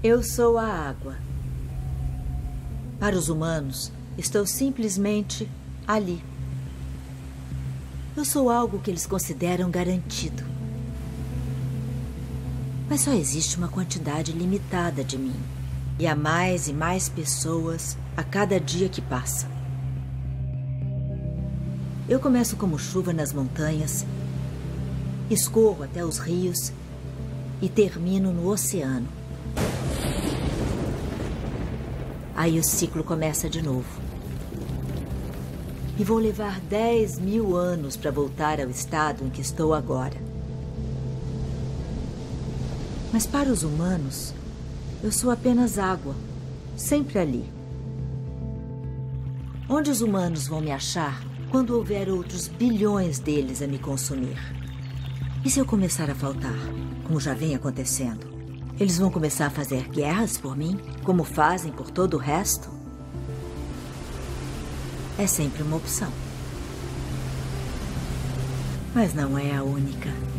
Eu sou a água. Para os humanos, estou simplesmente ali. Eu sou algo que eles consideram garantido. Mas só existe uma quantidade limitada de mim. E há mais e mais pessoas a cada dia que passa. Eu começo como chuva nas montanhas, escorro até os rios e termino no oceano. Aí o ciclo começa de novo. E vou levar 10.000 anos para voltar ao estado em que estou agora. Mas para os humanos, eu sou apenas água, sempre ali. Onde os humanos vão me achar quando houver outros bilhões deles a me consumir? E se eu começar a faltar, como já vem acontecendo? Eles vão começar a fazer guerras por mim, como fazem por todo o resto? É sempre uma opção. Mas não é a única.